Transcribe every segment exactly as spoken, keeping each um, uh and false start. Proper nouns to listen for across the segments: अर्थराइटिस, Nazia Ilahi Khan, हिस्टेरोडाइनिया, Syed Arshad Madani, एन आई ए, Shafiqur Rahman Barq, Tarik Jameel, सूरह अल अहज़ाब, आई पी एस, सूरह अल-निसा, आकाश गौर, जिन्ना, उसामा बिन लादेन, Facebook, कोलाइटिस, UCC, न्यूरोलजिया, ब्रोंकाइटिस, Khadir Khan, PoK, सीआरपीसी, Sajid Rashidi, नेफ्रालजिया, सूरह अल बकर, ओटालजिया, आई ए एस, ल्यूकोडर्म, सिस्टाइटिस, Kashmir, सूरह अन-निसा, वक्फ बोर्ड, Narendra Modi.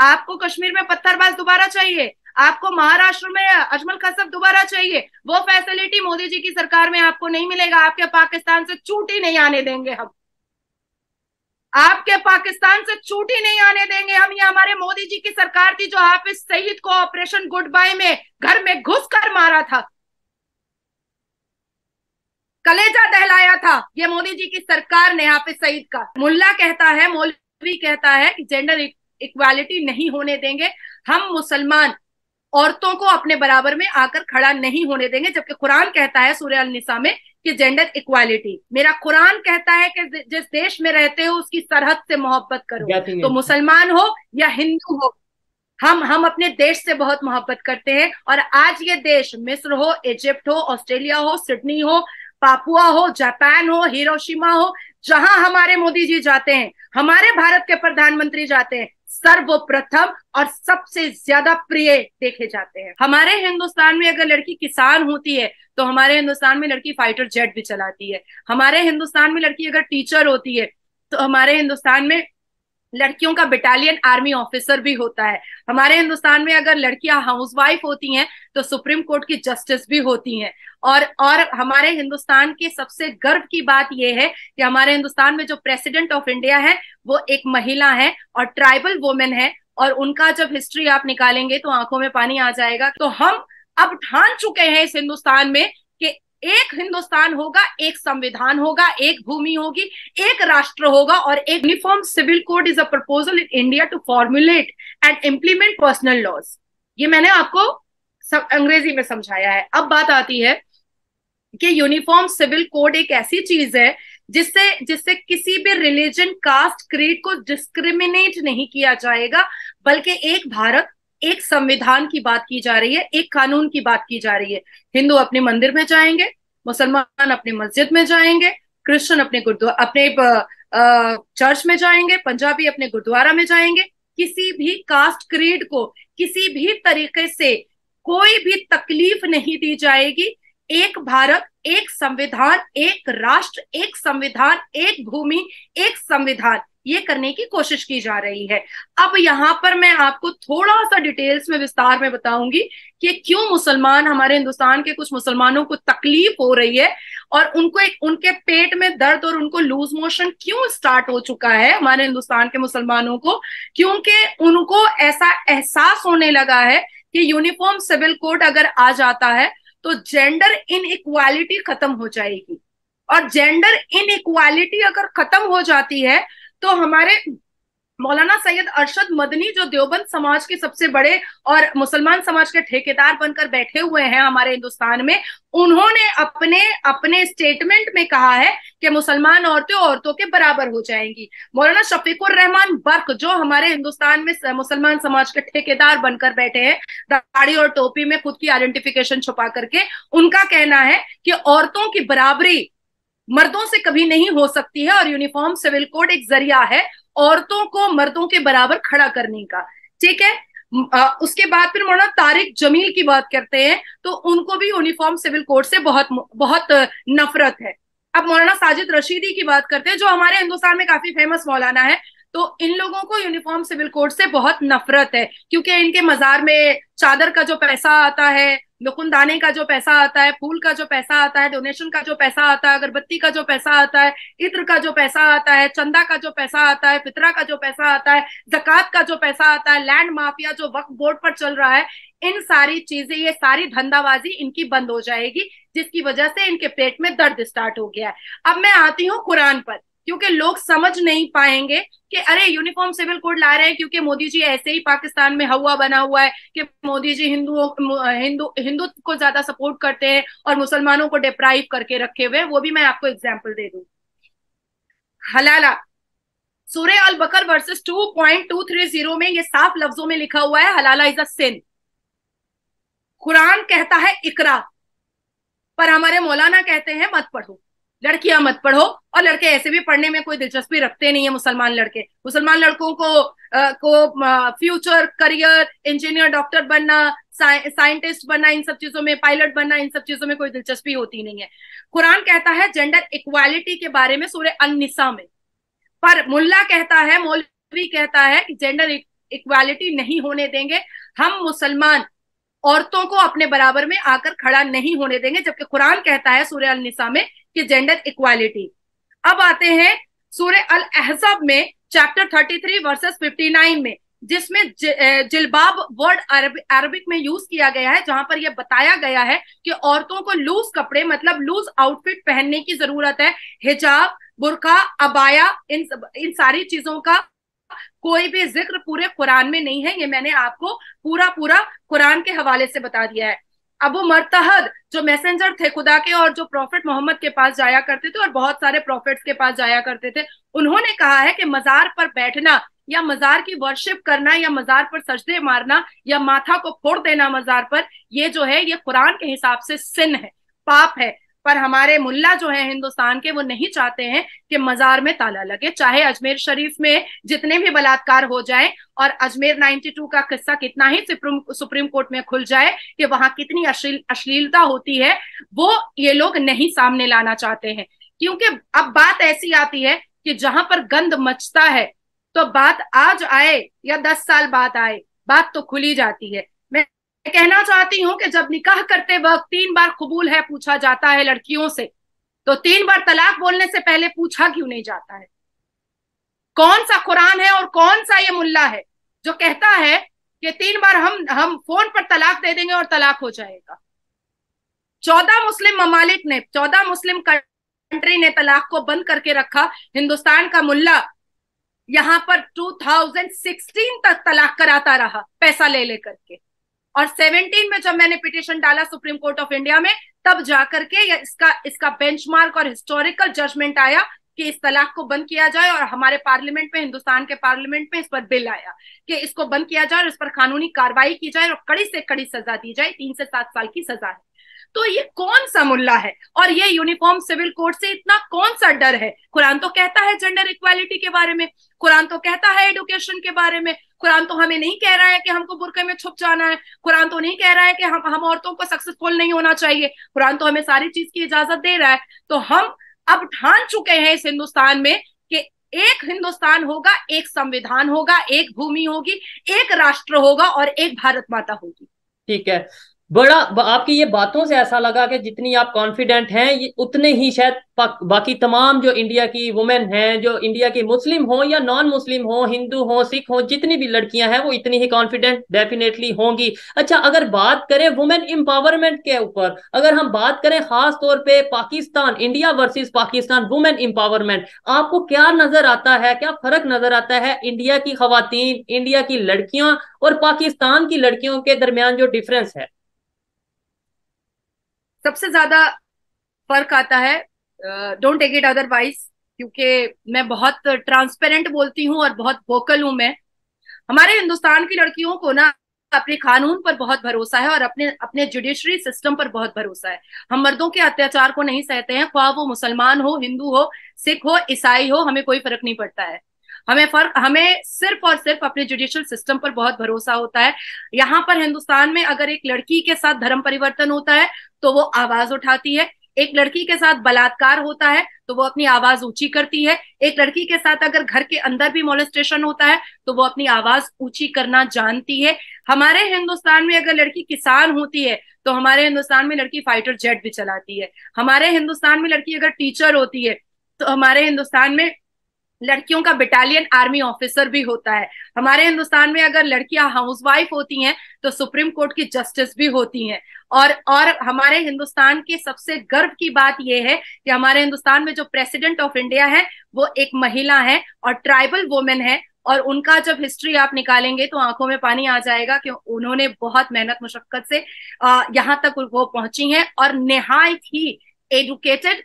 आपको कश्मीर में पत्थरबाज दोबारा चाहिए, आपको महाराष्ट्र में अजमल कसब दोबारा चाहिए, वो फैसिलिटी मोदी जी की सरकार में आपको नहीं मिलेगा। आपके पाकिस्तान से छूट ही नहीं आने देंगे हम, आपके पाकिस्तान से छूट ही नहीं आने देंगे हम। ये हमारे मोदी जी की सरकार थी जो हाफिज सईद को ऑपरेशन गुड बाय में घर में घुसकर मारा था, कलेजा दहलाया था। ये मोदी जी की सरकार ने हाफिज सईद का। मुल्ला कहता है, मौलवी कहता है कि जेंडर इक्वालिटी नहीं होने देंगे, हम मुसलमान औरतों को अपने बराबर में आकर खड़ा नहीं होने देंगे, जबकि कुरान कहता है सूरह अल-निसा में कि जेंडर इक्वालिटी। मेरा कुरान कहता है कि जिस देश में रहते हो उसकी सरहद से मोहब्बत करो, तो मुसलमान हो या हिंदू हो, हम हम अपने देश से बहुत मोहब्बत करते हैं। और आज ये देश मिस्र हो, इजिप्ट हो, ऑस्ट्रेलिया हो, सिडनी हो, पापुआ हो, जापान हो, हिरोशिमा हो, जहां हमारे मोदी जी जाते हैं, हमारे भारत के प्रधानमंत्री जाते हैं, सर्वप्रथम और सबसे ज्यादा प्रिय देखे जाते हैं। हमारे हिंदुस्तान में अगर लड़की किसान होती है तो हमारे हिंदुस्तान में लड़की फाइटर जेट भी चलाती है। हमारे हिंदुस्तान में लड़की अगर टीचर होती है तो हमारे हिंदुस्तान में लड़कियों का बटालियन आर्मी ऑफिसर भी होता है। हमारे हिंदुस्तान में अगर लड़कियां हाउसवाइफ होती हैं तो सुप्रीम कोर्ट की जस्टिस भी होती हैं। और और हमारे हिंदुस्तान के सबसे गर्व की बात यह है कि हमारे हिंदुस्तान में जो प्रेसिडेंट ऑफ इंडिया है वो एक महिला है और ट्राइबल वुमेन है, और उनका जब हिस्ट्री आप निकालेंगे तो आंखों में पानी आ जाएगा। तो हम अब ठान चुके हैं इस हिंदुस्तान में कि एक हिंदुस्तान होगा, एक संविधान होगा, एक भूमि होगी, एक राष्ट्र होगा और एक uniform civil code is a proposal in India to formulate and implement personal laws. ये मैंने आपको अंग्रेजी में समझाया है। अब बात आती है कि यूनिफॉर्म सिविल कोड एक ऐसी चीज है जिससे जिससे किसी भी रिलीजन, कास्ट, क्रीड को डिस्क्रिमिनेट नहीं किया जाएगा, बल्कि एक भारत, एक संविधान की बात की जा रही है, एक कानून की बात की जा रही है। हिंदू अपने मंदिर में जाएंगे, मुसलमान अपने मस्जिद में जाएंगे, क्रिश्चियन अपने गुरुद्वारा अपने चर्च में जाएंगे, पंजाबी अपने गुरुद्वारा में जाएंगे। किसी भी कास्ट, क्रीड को किसी भी तरीके से कोई भी तकलीफ नहीं दी जाएगी। एक भारत, एक संविधान, एक राष्ट्र, एक संविधान, एक भूमि, एक संविधान, ये करने की कोशिश की जा रही है। अब यहाँ पर मैं आपको थोड़ा सा डिटेल्स में, विस्तार में बताऊंगी कि क्यों मुसलमान, हमारे हिंदुस्तान के कुछ मुसलमानों को तकलीफ हो रही है और उनको एक, उनके पेट में दर्द और उनको लूज मोशन क्यों स्टार्ट हो चुका है हमारे हिंदुस्तान के मुसलमानों को, क्योंकि उनको ऐसा एहसास होने लगा है कि यूनिफॉर्म सिविल कोड अगर आ जाता है तो जेंडर इनइक्वालिटी खत्म हो जाएगी। और जेंडर इनइक्वालिटी अगर खत्म हो जाती है तो हमारे मौलाना सैयद अरशद मदनी, जो देवबंद समाज के सबसे बड़े और मुसलमान समाज के ठेकेदार बनकर बैठे हुए हैं हमारे हिंदुस्तान में, उन्होंने अपने अपने स्टेटमेंट में कहा है कि मुसलमान औरतें औरतों के बराबर हो जाएंगी। मौलाना शफीकुर रहमान बर्क, जो हमारे हिंदुस्तान में मुसलमान समाज के ठेकेदार बनकर बैठे हैं, दाढ़ी और टोपी में खुद की आइडेंटिफिकेशन छुपा करके, उनका कहना है कि औरतों की बराबरी मर्दों से कभी नहीं हो सकती है और यूनिफॉर्म सिविल कोड एक जरिया है औरतों को मर्दों के बराबर खड़ा करने का। ठीक है, आ, उसके बाद फिर मौलाना तारिक जमील की बात करते हैं तो उनको भी यूनिफॉर्म सिविल कोड से बहुत बहुत नफरत है। अब मौलाना साजिद रशीदी की बात करते हैं, जो हमारे हिंदुस्तान में काफी फेमस मौलाना है, तो इन लोगों को यूनिफॉर्म सिविल कोड से बहुत नफरत है, क्योंकि इनके मजार में चादर का जो पैसा आता है, लुकुनदाने का जो पैसा आता है, फूल का जो पैसा आता है, डोनेशन का जो पैसा आता है, अगरबत्ती का जो पैसा आता है, इत्र का जो पैसा आता है, चंदा का जो पैसा आता है, फितरा का जो पैसा आता है, जक़ात का जो पैसा आता है, लैंड माफिया जो वक्फ बोर्ड पर चल रहा है, इन सारी चीजें, ये सारी धंधाबाजी इनकी बंद हो जाएगी, जिसकी वजह से इनके पेट में दर्द स्टार्ट हो गया है। अब मैं आती हूँ कुरान पर, क्योंकि लोग समझ नहीं पाएंगे कि अरे यूनिफॉर्म सिविल कोड ला रहे हैं क्योंकि मोदी जी ऐसे ही, पाकिस्तान में हवा बना हुआ है कि मोदी जी हिंदुओं हिंदू हिंदू को ज्यादा सपोर्ट करते हैं और मुसलमानों को डिप्राइव करके रखे हुए हैं। वो भी मैं आपको एग्जांपल दे दूं। हलाला, सूरह अल बकर verses two point two three zero में ये साफ लफ्जों में लिखा हुआ है, हलाला इज अ सिन। कुरान कहता है इकरा, पर हमारे मौलाना कहते हैं मत पढ़ो, लड़कियां मत पढ़ो, और लड़के ऐसे भी पढ़ने में कोई दिलचस्पी रखते नहीं है। मुसलमान लड़के, मुसलमान लड़कों को आ, को आ, फ्यूचर करियर, इंजीनियर, डॉक्टर बनना, साइंटिस्ट बनना, इन सब चीजों में, पायलट बनना, इन सब चीजों में कोई दिलचस्पी होती नहीं है। कुरान कहता है जेंडर इक्वालिटी के बारे में सूरह अन-निसा में, पर मुल्ला कहता है, मौलवी कहता है कि जेंडर इक्वालिटी नहीं होने देंगे, हम मुसलमान औरतों को अपने बराबर में आकर खड़ा नहीं होने देंगे, जबकि कुरान कहता है सूरह अल निसा में कि जेंडर इक्वालिटी। अब आते हैं सूरह अल अहज़ाब में chapter thirty three verses fifty nine में, जिसमें जिलबाब वर्ड अरब, अरबिक में यूज किया गया है, जहां पर यह बताया गया है कि औरतों को लूज कपड़े मतलब लूज आउटफिट पहनने की जरूरत है। हिजाब, बुरका, अबाया, इन इन सारी चीजों का कोई भी जिक्र पूरे कुरान में नहीं है। ये मैंने आपको पूरा पूरा कुरान के हवाले से बता दिया है। अबू मरतहद जो मैसेंजर थे खुदा के और जो प्रॉफिट मोहम्मद के पास जाया करते थे और बहुत सारे प्रॉफिट्स के पास जाया करते थे, उन्होंने कहा है कि मजार पर बैठना या मजार की वर्शिप करना या मजार पर सजदे मारना या माथा को फोड़ देना मजार पर, ये जो है ये कुरान के हिसाब से सिन है, पाप है। पर हमारे मुल्ला जो है हिंदुस्तान के, वो नहीं चाहते हैं कि मजार में ताला लगे, चाहे अजमेर शरीफ में जितने भी बलात्कार हो जाएं। और अजमेर बानवे का किस्सा कितना ही सुप्रीम सुप्रीम कोर्ट में खुल जाए कि वहां कितनी अश्लील अश्लीलता होती है, वो ये लोग नहीं सामने लाना चाहते हैं। क्योंकि अब बात ऐसी आती है कि जहां पर गंद मचता है तो बात आज आए या दस साल बाद आए, बात तो खुली जाती है। मैं कहना चाहती हूं कि जब निकाह करते वक्त तीन बार कबूल है पूछा जाता है लड़कियों से, तो तीन बार तलाक बोलने से पहले पूछा क्यों नहीं जाता है? कौन सा कुरान है और कौन सा ये मुल्ला है जो कहता है कि तीन बार हम हम फोन पर तलाक दे देंगे और तलाक हो जाएगा? चौदह मुस्लिम ममालिक ने, चौदह मुस्लिम कंट्री ने तलाक को बंद करके रखा। हिंदुस्तान का मुल्ला यहाँ पर टू थाउजेंड सिक्सटीन तक तलाक कराता रहा पैसा ले लेकर के, और सेवेंटीन में जब मैंने पिटीशन डाला सुप्रीम कोर्ट ऑफ इंडिया में, तब जाकर के इसका इसका बेंचमार्क और हिस्टोरिकल जजमेंट आया कि इस तलाक को बंद किया जाए। और हमारे पार्लियामेंट में, हिंदुस्तान के पार्लियामेंट में इस पर बिल आया कि इसको बंद किया जाए और इस पर कानूनी कार्रवाई की जाए और कड़ी से कड़ी सजा दी जाए, तीन से सात साल की सजा है। तो ये कौन सा मुल्ला है और ये यूनिफॉर्म सिविल कोड से इतना कौन सा डर है? कुरान तो कहता है जेंडर इक्वालिटी के बारे में, कुरान तो कहता है एडुकेशन के बारे में, कुरान तो हमें नहीं कह रहा है कि हमको बुरके में छुप जाना है, कुरान तो नहीं कह रहा है कि हम हम औरतों को सक्सेसफुल नहीं होना चाहिए, कुरान तो हमें सारी चीज की इजाजत दे रहा है। तो हम अब ठान चुके हैं इस हिंदुस्तान में कि एक हिंदुस्तान होगा, एक संविधान होगा, एक भूमि होगी, एक राष्ट्र होगा और एक भारत माता होगी। ठीक है, बड़ा आपकी ये बातों से ऐसा लगा कि जितनी आप कॉन्फिडेंट हैं ये उतने ही शायद बाकी तमाम जो इंडिया की वुमेन हैं, जो इंडिया की मुस्लिम हो या नॉन मुस्लिम हो, हिंदू हो, सिख हो, जितनी भी लड़कियां हैं वो इतनी ही कॉन्फिडेंट डेफिनेटली होंगी। अच्छा, अगर बात करें वुमेन एम्पावरमेंट के ऊपर, अगर हम बात करें खास तौर पे Pakistan, India versus Pakistan women empowerment, आपको क्या नजर आता है, क्या फर्क नजर आता है इंडिया की खवातीन, इंडिया की लड़कियां और पाकिस्तान की लड़कियों के दरमियान जो डिफरेंस है? सबसे ज्यादा फर्क आता है, डोंट टेक इट अदरवाइज, क्योंकि मैं बहुत ट्रांसपेरेंट बोलती हूँ और बहुत वोकल हूँ मैं। हमारे हिंदुस्तान की लड़कियों को ना अपने कानून पर बहुत भरोसा है और अपने अपने जुडिशरी सिस्टम पर बहुत भरोसा है। हम मर्दों के अत्याचार को नहीं सहते हैं, ख्वाह वो मुसलमान हो, हिंदू हो, सिख हो, ईसाई हो, हमें कोई फर्क नहीं पड़ता है। हमें फर्क हमें सिर्फ और सिर्फ अपने जुडिशियल सिस्टम पर बहुत भरोसा होता है। यहाँ पर हिंदुस्तान में अगर एक लड़की के साथ धर्म परिवर्तन होता है तो वो आवाज उठाती है, एक लड़की के साथ बलात्कार होता है तो वो अपनी आवाज ऊंची करती है, एक लड़की के साथ अगर घर के अंदर भी मोलेस्टेशन होता है तो वो अपनी आवाज ऊंची करना जानती है। हमारे हिंदुस्तान में अगर लड़की किसान होती है तो हमारे हिंदुस्तान में लड़की फाइटर जेट भी चलाती है। हमारे हिंदुस्तान में लड़की अगर टीचर होती है तो हमारे हिंदुस्तान में लड़कियों का बटालियन आर्मी ऑफिसर भी होता है। हमारे हिंदुस्तान में अगर लड़कियां हाउसवाइफ होती हैं तो सुप्रीम कोर्ट की जस्टिस भी होती हैं। और और हमारे हिंदुस्तान के सबसे गर्व की बात यह है कि हमारे हिंदुस्तान में जो प्रेसिडेंट ऑफ इंडिया है वो एक महिला है और ट्राइबल वुमेन है, और उनका जब हिस्ट्री आप निकालेंगे तो आंखों में पानी आ जाएगा कि उन्होंने बहुत मेहनत मुशक्कत से यहाँ तक वो पहुंची है। और निहायत ही एडुकेटेड,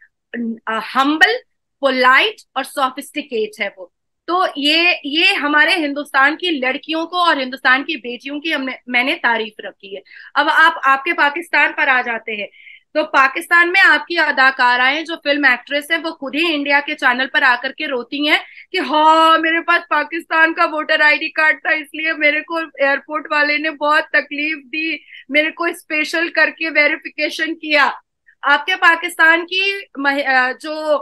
हम्बल, पोलाइट और सोफिस्टिकेट है वो। तो ये ये हमारे हिंदुस्तान की लड़कियों को और हिंदुस्तान की बेटियों की हमने मैंने तारीफ रखी है। अब आप आपके पाकिस्तान पर आ जाते हैं तो पाकिस्तान में आपकी अदाकाराएं जो फिल्म एक्ट्रेस है वो खुद ही इंडिया के चैनल पर आकर के रोती हैं कि हाँ, मेरे पास पाकिस्तान का वोटर आईडी कार्ड था, इसलिए मेरे को एयरपोर्ट वाले ने बहुत तकलीफ दी, मेरे को स्पेशल करके वेरिफिकेशन किया। आपके पाकिस्तान की जो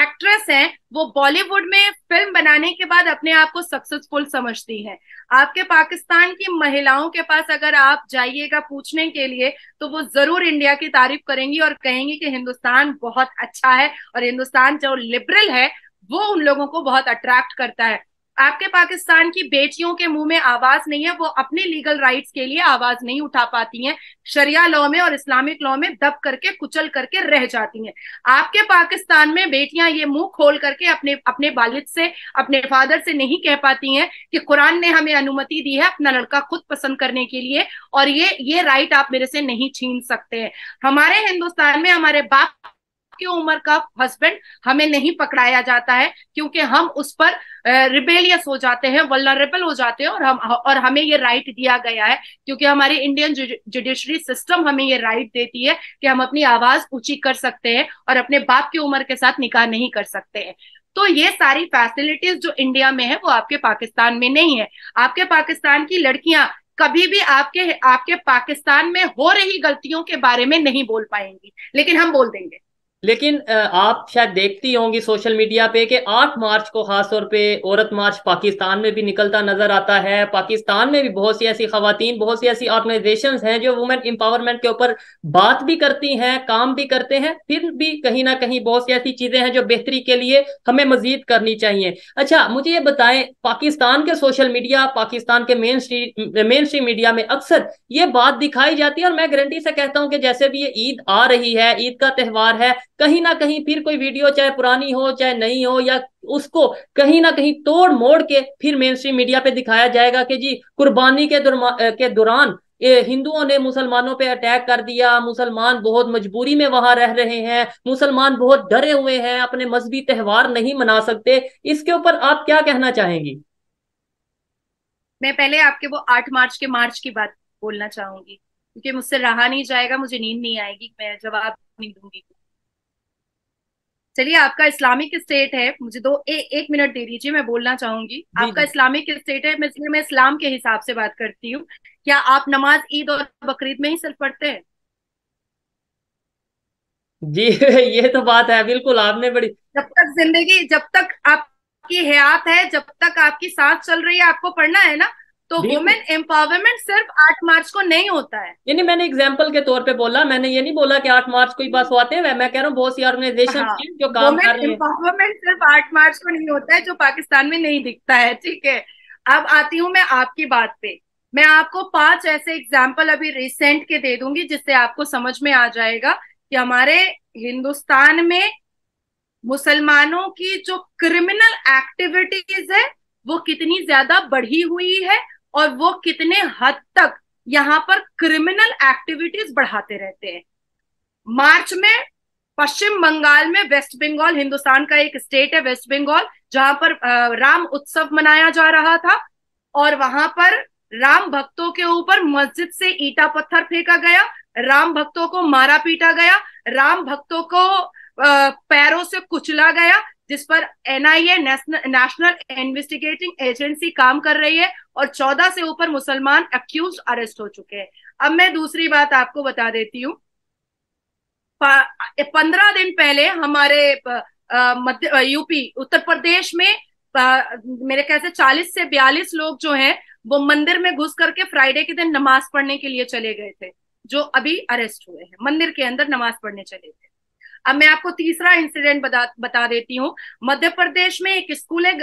एक्ट्रेस हैं वो बॉलीवुड में फिल्म बनाने के बाद अपने आप को सक्सेसफुल समझती हैं। आपके पाकिस्तान की महिलाओं के पास अगर आप जाइएगा पूछने के लिए तो वो जरूर इंडिया की तारीफ करेंगी और कहेंगी कि हिंदुस्तान बहुत अच्छा है और हिंदुस्तान जो लिबरल है वो उन लोगों को बहुत अट्रैक्ट करता है। आपके पाकिस्तान की बेटियों के मुंह में आवाज नहीं है, वो अपने लीगल राइट्स के लिए आवाज नहीं उठा पाती हैं, शरिया लॉ में और इस्लामिक लॉ में दब करके कुचल करके रह जाती हैं। आपके पाकिस्तान में बेटियां ये मुंह खोल करके अपने अपने वालिद से, अपने फादर से नहीं कह पाती हैं कि कुरान ने हमें अनुमति दी है अपना लड़का खुद पसंद करने के लिए और ये ये राइट आप मेरे से नहीं छीन सकते हैं। हमारे हिंदुस्तान में हमारे बाप की उम्र का हस्बैंड हमें नहीं पकड़ाया जाता है क्योंकि हम उस पर रिबेलियस हो जाते हैं, वल्नरेबल हो जाते हैं और हम और हमें ये राइट दिया गया है क्योंकि हमारी इंडियन जुडिशरी सिस्टम हमें ये राइट देती है कि हम अपनी आवाज ऊंची कर सकते हैं और अपने बाप की उम्र के साथ निकाह नहीं कर सकते हैं। तो ये सारी फैसिलिटीज जो इंडिया में है वो आपके पाकिस्तान में नहीं है। आपके पाकिस्तान की लड़कियां कभी भी आपके आपके पाकिस्तान में हो रही गलतियों के बारे में नहीं बोल पाएंगी, लेकिन हम बोल देंगे। लेकिन आप शायद देखती होंगी सोशल मीडिया पे कि आठ मार्च को खासतौर पे औरत मार्च पाकिस्तान में भी निकलता नजर आता है। पाकिस्तान में भी बहुत सी ऐसी खवातीन, बहुत सी ऐसी ऑर्गेनाइजेशंस हैं जो वुमेन एम्पावरमेंट के ऊपर बात भी करती हैं, काम भी करते हैं, फिर भी कहीं ना कहीं बहुत सी ऐसी चीजें हैं जो बेहतरी के लिए हमें मजीद करनी चाहिए। अच्छा, मुझे ये बताएं, पाकिस्तान के सोशल मीडिया, पाकिस्तान के main stream main stream media में अक्सर ये बात दिखाई जाती है और मैं गारंटी से कहता हूँ कि जैसे भी ये ईद आ रही है, ईद का त्यौहार है, कहीं ना कहीं फिर कोई वीडियो चाहे पुरानी हो चाहे नई हो या उसको कहीं ना कहीं तोड़ मोड़ के फिर मेन स्ट्रीम मीडिया पे दिखाया जाएगा कि जी कुर्बानी के के दौरान हिंदुओं ने मुसलमानों पे अटैक कर दिया, मुसलमान बहुत मजबूरी में वहां रह रहे हैं, मुसलमान बहुत डरे हुए हैं, अपने मजहबी त्यौहार नहीं मना सकते। इसके ऊपर आप क्या कहना चाहेंगी? मैं पहले आपके वो आठ मार्च के मार्च की बात बोलना चाहूंगी क्योंकि मुझसे रहा नहीं जाएगा, मुझे नींद नहीं आएगी, मैं जवाब नहीं दूंगी। चलिए, आपका इस्लामिक स्टेट है, मुझे दो ए, एक मिनट दे दीजिए, मैं बोलना चाहूंगी। आपका इस्लामिक स्टेट है, मैं इसलिए मैं इस्लाम के हिसाब से बात करती हूँ। क्या आप नमाज ईद और बकरीद में ही सिर्फ पढ़ते हैं? जी, ये तो बात है, बिल्कुल आपने बड़ी। जब तक जिंदगी, जब तक आपकी हयात है, जब तक आपकी सांस चल रही है, आपको पढ़ना है ना। तो वुमेन एम्पावरमेंट सिर्फ आठ मार्च को नहीं होता है। यानी मैंने एग्जांपल के तौर पे बोला, मैंने ये नहीं बोला कि आठ मार्च को ही बस होते हैं। मैं कह रहा हूँ बहुत सी ऑर्गेनाइजेशन हाँ, जो काम कर रही हैं। एम्पावरमेंट सिर्फ आठ मार्च को नहीं होता है, जो पाकिस्तान में नहीं दिखता है। ठीक है, अब आती हूँ मैं आपकी बात पे। मैं आपको पांच ऐसे एग्जाम्पल अभी रिसेंट के दे दूंगी जिससे आपको समझ में आ जाएगा कि हमारे हिंदुस्तान में मुसलमानों की जो क्रिमिनल एक्टिविटीज है वो कितनी ज्यादा बढ़ी हुई है और वो कितने हद तक यहाँ पर क्रिमिनल एक्टिविटीज बढ़ाते रहते हैं। मार्च में पश्चिम बंगाल में, वेस्ट बंगाल हिंदुस्तान का एक स्टेट है वेस्ट बंगाल, जहां पर राम उत्सव मनाया जा रहा था और वहां पर राम भक्तों के ऊपर मस्जिद से ईटा पत्थर फेंका गया, राम भक्तों को मारा पीटा गया, राम भक्तों को पैरों से कुचला गया, जिस पर एन आई ए national investigating agency काम कर रही है और चौदह से ऊपर मुसलमान अक्यूज अरेस्ट हो चुके हैं। अब मैं दूसरी बात आपको बता देती हूँ। पंद्रह दिन पहले हमारे मध्य यूपी उत्तर प्रदेश में आ, मेरे कैसे चालीस से बयालीस लोग जो हैं वो मंदिर में घुस करके फ्राइडे के दिन नमाज पढ़ने के लिए चले गए थे, जो अभी अरेस्ट हुए हैं, मंदिर के अंदर नमाज पढ़ने चले थे। अब मैं आपको तीसरा इंसिडेंट बता बता देती हूँ। मध्य प्रदेश में एक स्कूल है,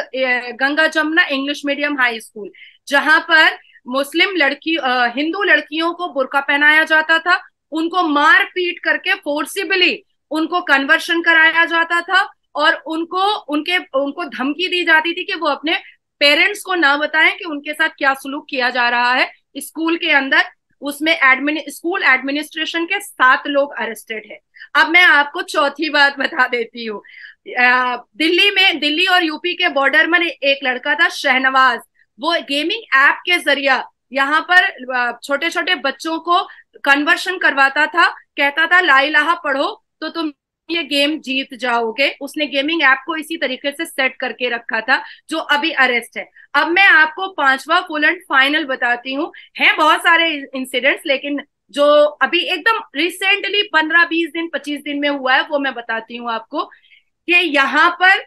Ganga Jamuna English medium high school, जहां पर मुस्लिम लड़की हिंदू लड़कियों को बुर्का पहनाया जाता था, उनको मार पीट करके फोर्सिबली उनको कन्वर्शन कराया जाता था और उनको उनके उनको धमकी दी जाती थी कि वो अपने पेरेंट्स को ना बताएं कि उनके साथ क्या सलूक किया जा रहा है स्कूल के अंदर। उसमें एडमिन स्कूल एडमिनिस्ट्रेशन के सात लोग अरेस्टेड है। अब मैं आपको चौथी बात बता देती हूँ। दिल्ली में, दिल्ली और यूपी के बॉर्डर में एक लड़का था शहनवाज, वो गेमिंग ऐप के जरिया यहाँ पर छोटे छोटे बच्चों को कन्वर्शन करवाता था, कहता था ला इलाहा पढ़ो तो तुम ये गेम जीत जाओगे। उसने गेमिंग ऐप को इसी तरीके से सेट करके रखा था, जो अभी अरेस्ट है। अब मैं आपको पांचवा फुल एंड फाइनल बताती हूँ। हैं बहुत सारे इंसिडेंट्स, लेकिन जो अभी एकदम रिसेंटली पंद्रह बीस दिन पच्चीस दिन में हुआ है, वो मैं बताती हूँ आपको कि यहाँ पर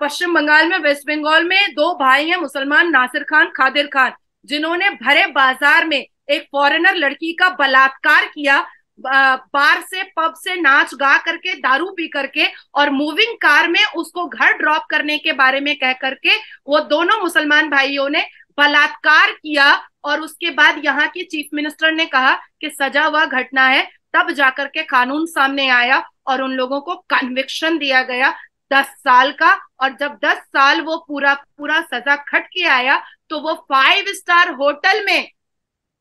पश्चिम बंगाल में, वेस्ट बंगाल में दो भाई हैं मुसलमान, नासिर खान, खादिर खान, जिन्होंने भरे बाजार में एक फॉरेनर लड़की का बलात्कार किया, बार से पब से नाच गा करके, दारू पी करके, और मूविंग कार में उसको घर ड्रॉप करने के बारे में कह करके वो दोनों मुसलमान भाइयों ने बलात्कार किया। और उसके बाद यहाँ के चीफ मिनिस्टर ने कहा कि सजा हुआ घटना है, तब जाकर के कानून सामने आया और उन लोगों को कन्विक्शन दिया गया दस साल का। और जब दस साल वो पूरा पूरा सजा खट के आया तो वो फाइव स्टार होटल में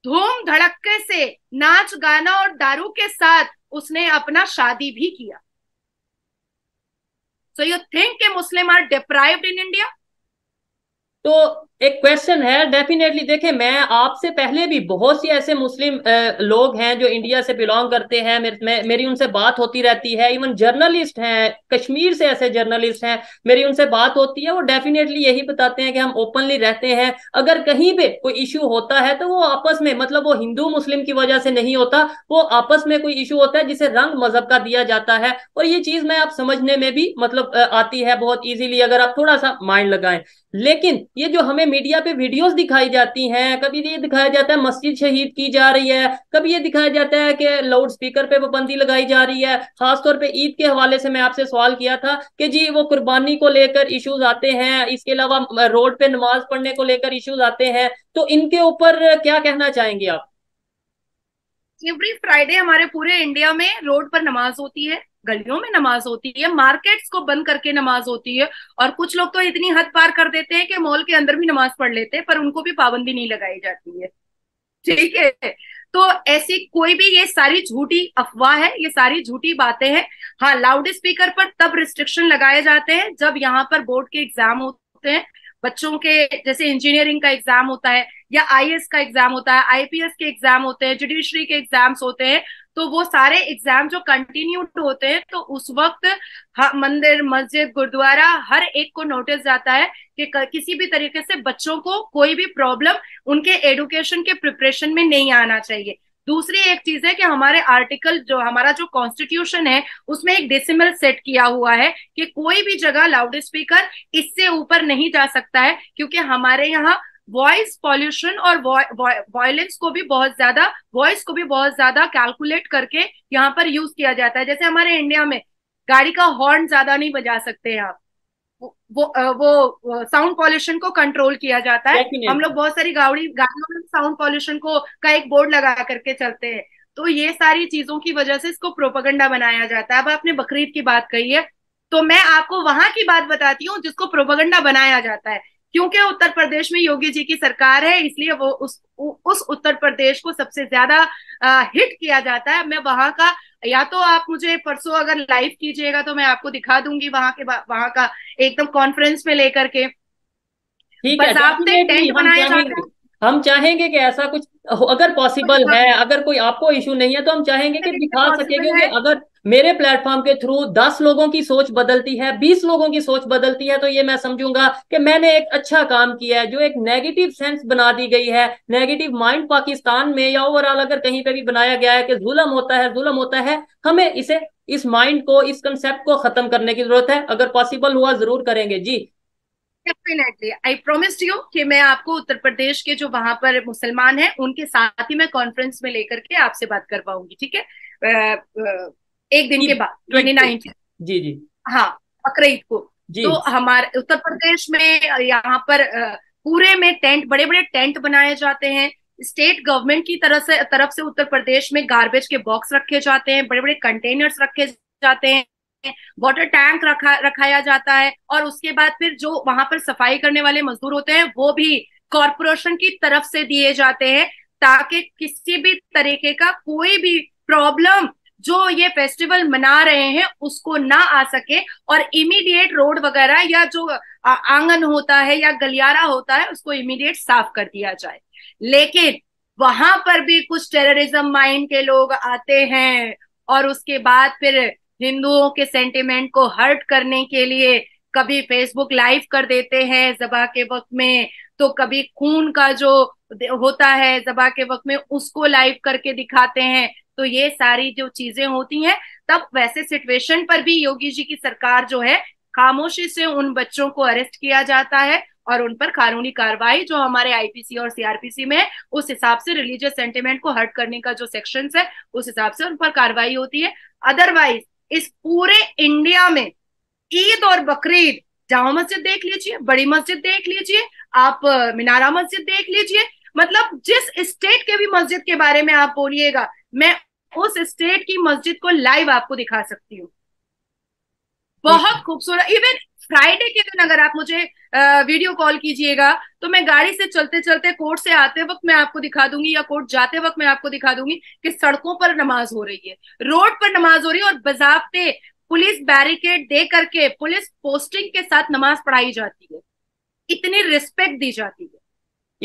धूम धड़क्के से नाच गाना और दारू के साथ उसने अपना शादी भी किया। सो यू थिंक के Muslim are deprived in India? तो एक क्वेश्चन है डेफिनेटली। देखें, मैं आपसे पहले भी बहुत सी ऐसे मुस्लिम लोग हैं जो इंडिया से बिलोंग करते हैं, मेर, मेरी उनसे बात होती रहती है, इवन जर्नलिस्ट हैं, कश्मीर से ऐसे जर्नलिस्ट हैं, मेरी उनसे बात होती है, वो डेफिनेटली यही बताते हैं कि हम ओपनली रहते हैं, अगर कहीं पे कोई इशू होता है तो वो आपस में, मतलब वो हिंदू मुस्लिम की वजह से नहीं होता, वो आपस में कोई इशू होता है जिसे रंग मजहब का दिया जाता है। और ये चीज मैं आप समझने में भी मतलब आती है बहुत ईजिली अगर आप थोड़ा सा माइंड लगाएं। लेकिन ये जो हमें मीडिया पे वीडियोस दिखाई जाती हैं, कभी ये दिखाया जाता है मस्जिद शहीद की जा रही है, कभी ये दिखाया जाता है कि लाउड स्पीकर पे पाबंदी लगाई जा रही है। खासतौर पे ईद के हवाले से मैं आपसे सवाल किया था कि जी वो कुर्बानी को लेकर इश्यूज आते हैं, इसके अलावा रोड पे नमाज पढ़ने को लेकर इश्यूज आते हैं, तो इनके ऊपर क्या कहना चाहेंगे आप? एवरी फ्राइडे हमारे पूरे इंडिया में रोड पर नमाज होती है, गलियों में नमाज होती है, मार्केट्स को बंद करके नमाज होती है, और कुछ लोग तो इतनी हद पार कर देते हैं कि मॉल के अंदर भी नमाज पढ़ लेते हैं, पर उनको भी पाबंदी नहीं लगाई जाती है। ठीक है, तो ऐसी कोई भी, ये सारी झूठी अफवाह है, ये सारी झूठी बातें हैं। हाँ, लाउड स्पीकर पर तब रिस्ट्रिक्शन लगाए जाते हैं जब यहाँ पर बोर्ड के एग्जाम होते हैं, बच्चों के, जैसे इंजीनियरिंग का एग्जाम होता है या आई ए एस का एग्जाम होता है, आई पी एस के एग्जाम होते हैं, जुडिशरी के एग्जाम्स होते हैं, तो वो सारे एग्जाम जो कंटिन्यूड होते हैं, तो उस वक्त मंदिर, मस्जिद, गुरुद्वारा, हर एक को नोटिस जाता है कि किसी भी तरीके से बच्चों को कोई भी प्रॉब्लम उनके एडुकेशन के प्रिपरेशन में नहीं आना चाहिए। दूसरी एक चीज है कि हमारे आर्टिकल जो, हमारा जो कॉन्स्टिट्यूशन है, उसमें एक डेसिमल सेट किया हुआ है कि कोई भी जगह लाउड स्पीकर इससे ऊपर नहीं जा सकता है, क्योंकि हमारे यहाँ वॉइस पॉल्यूशन और वायलेंस को भी बहुत ज्यादा वॉइस को भी बहुत ज्यादा कैलकुलेट करके यहाँ पर यूज किया जाता है। जैसे हमारे इंडिया में गाड़ी का हॉर्न ज्यादा नहीं बजा सकते आप, वो वो साउंड पॉल्यूशन को कंट्रोल किया जाता है। हम लोग बहुत सारी गाड़ी गाड़ियों में साउंड पॉल्यूशन को का एक बोर्ड लगा करके चलते हैं, तो ये सारी चीजों की वजह से इसको प्रोपेगेंडा बनाया जाता है। अब आपने बकरीद की बात कही है, तो मैं आपको वहां की बात बताती हूँ जिसको प्रोपेगेंडा बनाया जाता है, क्योंकि उत्तर प्रदेश में योगी जी की सरकार है, इसलिए वो उस उस उत्तर प्रदेश को सबसे ज्यादा हिट किया जाता है। मैं वहां का, या तो आप मुझे परसों अगर लाइव कीजिएगा तो मैं आपको दिखा दूंगी वहां के वहां का एकदम कॉन्फ्रेंस में लेकर के, बस आपने टेंट बनाया जाता है। हम चाहेंगे कि ऐसा कुछ अगर पॉसिबल है, अगर कोई आपको इशू नहीं है तो हम चाहेंगे कि दिखा सकेंगे कि अगर मेरे प्लेटफॉर्म के थ्रू दस लोगों की सोच बदलती है, बीस लोगों की सोच बदलती है, तो ये मैं समझूंगा कि मैंने एक अच्छा काम किया है। जो एक नेगेटिव सेंस बना दी गई है, नेगेटिव माइंड पाकिस्तान में या ओवरऑल अगर कहीं पे भी बनाया गया है कि जुल्म होता है, जुल्म होता है, हमें इसे, इस माइंड को, इस कंसेप्ट को खत्म करने की जरूरत है। अगर पॉसिबल हुआ जरूर करेंगे जी, डेफिनेटली। आई प्रोमिस यू कि मैं आपको उत्तर प्रदेश के जो वहां पर मुसलमान हैं उनके साथ ही मैं कॉन्फ्रेंस में लेकर के आपसे बात करवाऊंगी, ठीक है, एक दिन के बाद ट्वेंटी नाइन्थ। जी जी हाँ, बकरीद को। तो हमारे उत्तर प्रदेश में यहाँ पर पूरे में टेंट, बड़े बड़े टेंट बनाए जाते हैं, स्टेट गवर्नमेंट की तरफ से तरफ से उत्तर प्रदेश में गार्बेज के बॉक्स रखे जाते हैं, बड़े बड़े कंटेनर्स रखे जाते हैं, वाटर टैंक रखा रखाया जाता है, और उसके बाद फिर जो वहां पर सफाई करने वाले मजदूर होते हैं वो भी कॉरपोरेशन की तरफ से दिए जाते हैं, ताकि किसी भी तरीके का कोई भी प्रॉब्लम जो ये फेस्टिवल मना रहे हैं उसको ना आ सके, और इमीडिएट रोड वगैरह या जो आंगन होता है या गलियारा होता है उसको इमीडिएट साफ कर दिया जाए। लेकिन वहां पर भी कुछ टेररिज्म माइंड के लोग आते हैं और उसके बाद फिर हिंदुओं के सेंटिमेंट को हर्ट करने के लिए कभी फेसबुक लाइव कर देते हैं, जबा के वक्त में तो कभी खून का जो होता है ज़बा के वक्त में उसको लाइव करके दिखाते हैं। तो ये सारी जो चीजें होती हैं, तब वैसे सिचुएशन पर भी योगी जी की सरकार जो है खामोशी से उन बच्चों को अरेस्ट किया जाता है और उन पर कानूनी कार्रवाई जो हमारे आईपीसी और सीआरपीसी में है उस हिसाब से रिलीजियस सेंटिमेंट को हर्ट करने का जो सेक्शंस है उस हिसाब से उन पर कार्रवाई होती है। अदरवाइज इस पूरे इंडिया में ईद और बकरीद, जामा मस्जिद देख लीजिए, बड़ी मस्जिद देख लीजिए, आप मिनारा मस्जिद देख लीजिए, मतलब जिस स्टेट के भी मस्जिद के बारे में आप बोलिएगा, मैं उस स्टेट की मस्जिद को लाइव आपको दिखा सकती हूँ। बहुत खूबसूरत। इवन फ्राइडे के दिन अगर आप मुझे वीडियो कॉल कीजिएगा तो मैं गाड़ी से चलते चलते कोर्ट से आते वक्त मैं आपको दिखा दूंगी या कोर्ट जाते वक्त मैं आपको दिखा दूंगी कि सड़कों पर नमाज हो रही है, रोड पर नमाज हो रही है और बजाबते पुलिस बैरिकेड दे करके पुलिस पोस्टिंग के साथ नमाज पढ़ाई जाती है, इतनी रिस्पेक्ट दी जाती है।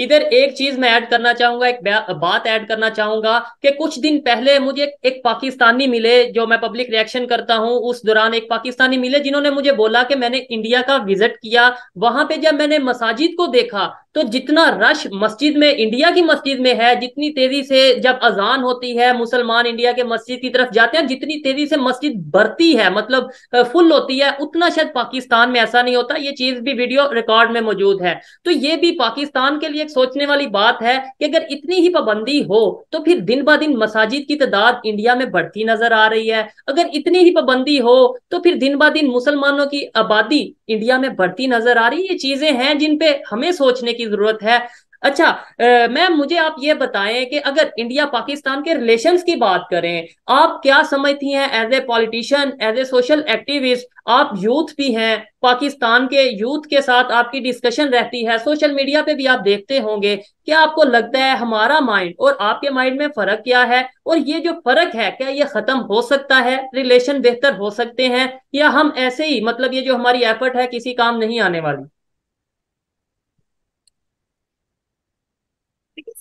इधर एक चीज मैं ऐड करना चाहूंगा, एक बात ऐड करना चाहूंगा कि कुछ दिन पहले मुझे एक पाकिस्तानी मिले, जो मैं पब्लिक रिएक्शन करता हूं, उस दौरान एक पाकिस्तानी मिले जिन्होंने मुझे बोला कि मैंने इंडिया का विजिट किया, वहां पे जब मैंने मसाजिद को देखा तो जितना रश मस्जिद में, इंडिया की मस्जिद में है, जितनी तेजी से जब अजान होती है मुसलमान इंडिया के मस्जिद की तरफ जाते हैं, जितनी तेजी से मस्जिद बढ़ती है, मतलब फुल होती है, उतना शायद पाकिस्तान में ऐसा नहीं होता। ये चीज भी वीडियो रिकॉर्ड में मौजूद है। तो ये भी पाकिस्तान के लिए एक सोचने वाली बात है कि अगर इतनी ही पाबंदी हो तो फिर दिन ब दिन मसाजिद की तादाद इंडिया में बढ़ती नजर आ रही है, अगर इतनी ही पाबंदी हो तो फिर दिन ब दिन मुसलमानों की आबादी इंडिया में बढ़ती नजर आ रही है। ये चीजें हैं जिन पे हमें सोचने की जरूरत है। अच्छा मैम, मुझे आप ये बताएं कि अगर इंडिया पाकिस्तान के रिलेशंस की बात करें, आप क्या समझती हैं as a politician, as a social activist, आप यूथ भी हैं, पाकिस्तान के यूथ के साथ आपकी डिस्कशन रहती है, सोशल मीडिया पे भी आप देखते होंगे, क्या आपको लगता है हमारा माइंड और आपके माइंड में फर्क क्या है, और ये जो फर्क है क्या ये खत्म हो सकता है, रिलेशन बेहतर हो सकते हैं, या हम ऐसे ही, मतलब ये जो हमारी एफर्ट है किसी काम नहीं आने वाली?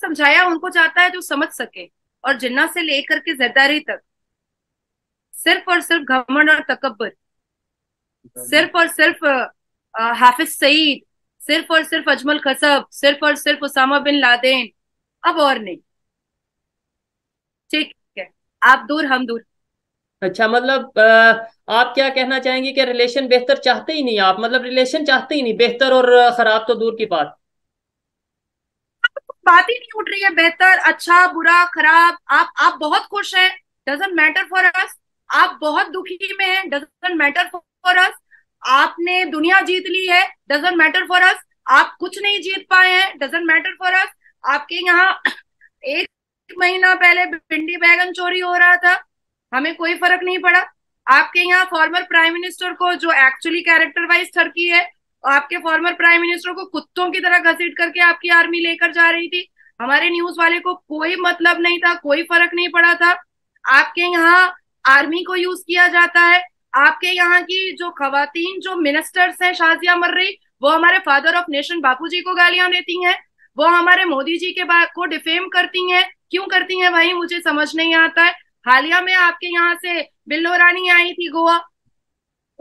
समझाया उनको जाता है जो समझ सके, और जिन्ना से लेकर के जरदारी तक सिर्फ और सिर्फ घमंड और तकब्बुर, सिर्फ और सिर्फ हाफिज सईद, सिर्फ और सिर्फ अजमल कसब, सिर्फ और सिर्फ उसामा बिन लादेन, अब और नहीं। ठीक है, आप दूर हम दूर। अच्छा, मतलब आप क्या कहना चाहेंगे कि रिलेशन बेहतर चाहते ही नहीं आप, मतलब रिलेशन चाहते ही नहीं, बेहतर और खराब तो दूर की बात, बात ही नहीं उठ रही है। बेहतर, अच्छा, बुरा, खराब, आप आप बहुत खुश हैं, डजंट मैटर फॉर अस, आप बहुत दुखी में हैं, डजंट मैटर फॉर अस, आपने दुनिया जीत ली है, डजंट मैटर फॉर अस, आप कुछ नहीं जीत पाए हैं, डजंट मैटर फॉर अस। आपके यहाँ एक महीना पहले भिंडी बैगन चोरी हो रहा था, हमें कोई फर्क नहीं पड़ा। आपके यहाँ फॉर्मर प्राइम मिनिस्टर को, जो एक्चुअली कैरेक्टर वाइज टर्की है, आपके फॉर्मर प्राइम मिनिस्टर को कुत्तों की तरह घसीट करके आपकी आर्मी लेकर जा रही थी, हमारे न्यूज वाले को कोई मतलब नहीं था, कोई फर्क नहीं पड़ा था। आपके यहाँ आर्मी को यूज किया जाता है, आपके यहाँ की जो खवातीन, जो मिनिस्टर्स हैं शाजिया मर रही, वो हमारे फादर ऑफ नेशन बापूजी को गालियां देती हैं, वो हमारे मोदी जी के बात को डिफेम करती हैं। क्यों करती हैं भाई, मुझे समझ नहीं आता है। हालिया में आपके यहाँ से बिल्लो रानी आई थी गोवा,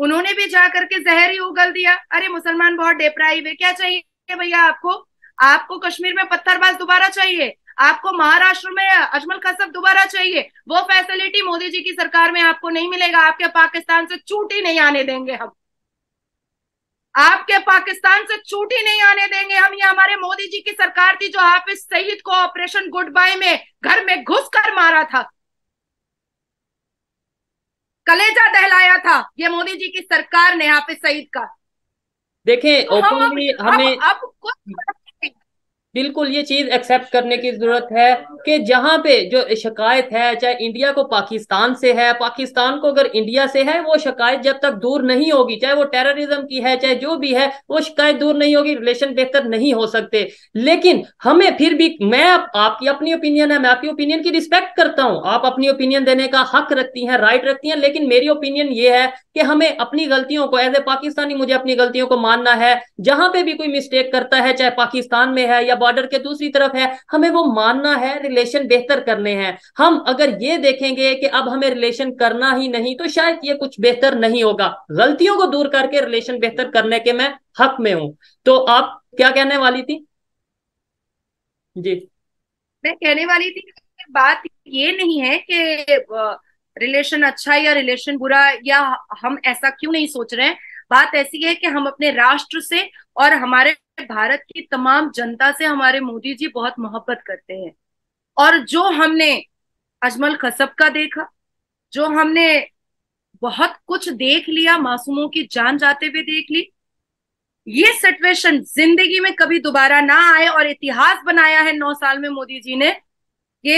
उन्होंने भी जा करके जहर ही उगल दिया। अरे मुसलमान बहुत डेप्राइव है, क्या चाहिए भैया आपको? आपको कश्मीर में पत्थरबाज दोबारा चाहिए, आपको महाराष्ट्र में अजमल कसब दोबारा चाहिए। वो फैसिलिटी मोदी जी की सरकार में आपको नहीं मिलेगा। आपके पाकिस्तान से छूट ही नहीं आने देंगे हम, आपके पाकिस्तान से छूट ही नहीं आने देंगे हम। ये हमारे मोदी जी की सरकार थी जो हाफिज सईद को ऑपरेशन गुड बाय में घर में घुस कर मारा था, कलेजा दहलाया था ये मोदी जी की सरकार ने हाफिज सईद का। देखें तो ओपनली हमें अब कुछ बिल्कुल ये चीज एक्सेप्ट करने की जरूरत है कि जहां पे जो शिकायत है, चाहे इंडिया को पाकिस्तान से है, पाकिस्तान को अगर इंडिया से है, वो शिकायत जब तक दूर नहीं होगी, चाहे वो टेररिज्म की है, चाहे जो भी है, वो शिकायत दूर नहीं होगी, रिलेशन बेहतर नहीं हो सकते। लेकिन हमें फिर भी, मैं आपकी अपनी ओपिनियन है, मैं आपकी ओपिनियन की रिस्पेक्ट करता हूँ, आप अपनी ओपिनियन देने का हक रखती हैं, राइट रखती हैं, लेकिन मेरी ओपिनियन ये है कि हमें अपनी गलतियों को, एज ए पाकिस्तानी मुझे अपनी गलतियों को मानना है। जहां पे भी कोई मिस्टेक करता है, चाहे पाकिस्तान में है या बॉर्डर के दूसरी तरफ है, हमें वो मानना है, रिलेशन बेहतर करने हैं। हम अगर ये देखेंगे कि अब हमें रिलेशन करना ही नहीं, तो शायद ये कुछ बेहतर नहीं होगा। गलतियों को दूर करके रिलेशन बेहतर करने के मैं हक में हूं। तो आप क्या कहने वाली थी? जी मैं कहने वाली थी कि बात ये नहीं है कि रिलेशन अच्छा या रिलेशन बुरा, या हम ऐसा क्यों नहीं सोच रहे हैं। बात ऐसी है कि हम अपने राष्ट्र से और हमारे भारत की तमाम जनता से हमारे मोदी जी बहुत मोहब्बत करते हैं। और जो हमने अजमल कसब का देखा, जो हमने बहुत कुछ देख लिया, मासूमों की जान जाते हुए देख ली, ये सिचुएशन जिंदगी में कभी दोबारा ना आए। और इतिहास बनाया है नौ साल में मोदी जी ने कि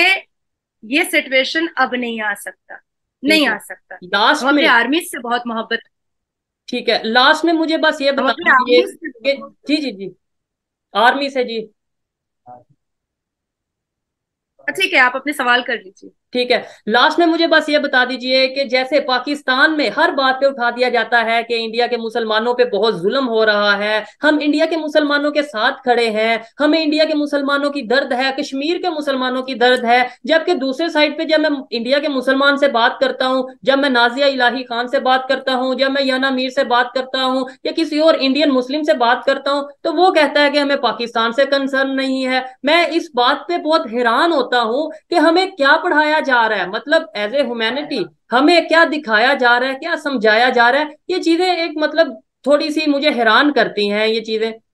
ये सिचुएशन अब नहीं आ सकता, नहीं आ सकता। लास्ट में आर्मी से बहुत मोहब्बत, ठीक है। लास्ट में मुझे बस ये बता दीजिए, जी जी जी आर्मी से जी, ठीक है, आप अपने सवाल कर लीजिए। ठीक है, लास्ट में मुझे बस ये बता दीजिए कि जैसे पाकिस्तान में हर बात पे उठा दिया जाता है कि इंडिया के मुसलमानों पे बहुत जुल्म हो रहा है, हम इंडिया के मुसलमानों के साथ खड़े हैं, हमें इंडिया के मुसलमानों की दर्द है, कश्मीर के मुसलमानों की दर्द है, जबकि दूसरे साइड पे जब मैं इंडिया के मुसलमान से बात करता हूँ, जब मैं नाजिया इलाही खान से बात करता हूँ, जब मैं याना मीर से बात करता हूँ या किसी और इंडियन मुस्लिम से बात करता हूँ, तो वो कहता है कि हमें पाकिस्तान से कंसर्न नहीं है। मैं इस बात पे बहुत हैरान होता हूँ कि हमें क्या पढ़ाया जा रहा है, मतलब एज ए ह्यूमैनिटी हमें क्या दिखाया जा रहा है, क्या समझाया जा रहा है। ये चीजें एक मतलब थोड़ी सी मुझे हैरान करती हैं ये चीजें।